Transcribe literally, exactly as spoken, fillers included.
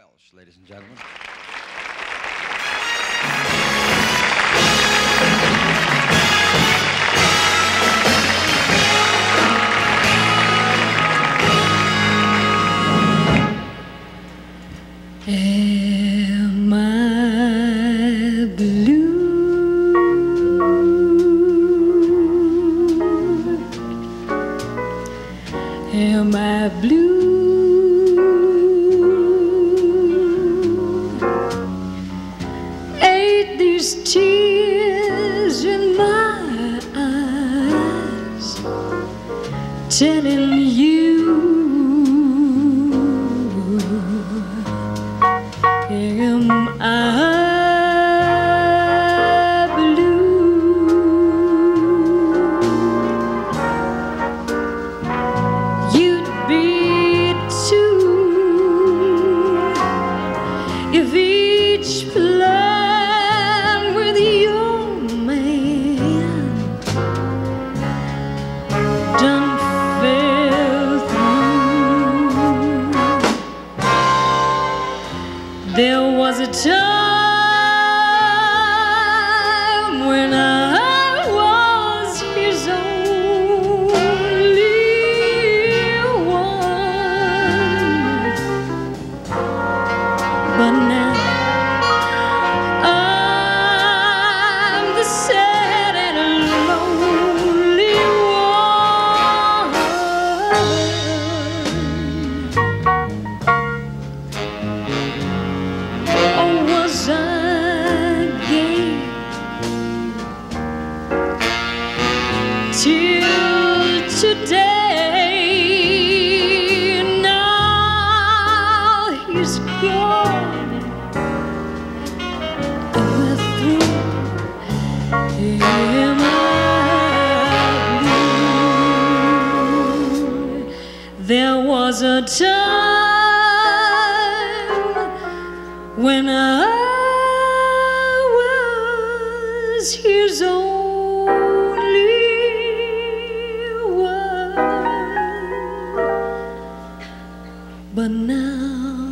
Welsh, ladies and gentlemen. Am I blue? Am I blue? These tears in my eyes telling you, am I blue? You'd be too if each flood there was a time when I was his only one, but now I'm the sad and lonely one. Till today, now he's gone, and we're through. Am I blue? There was a time when I was his own. But now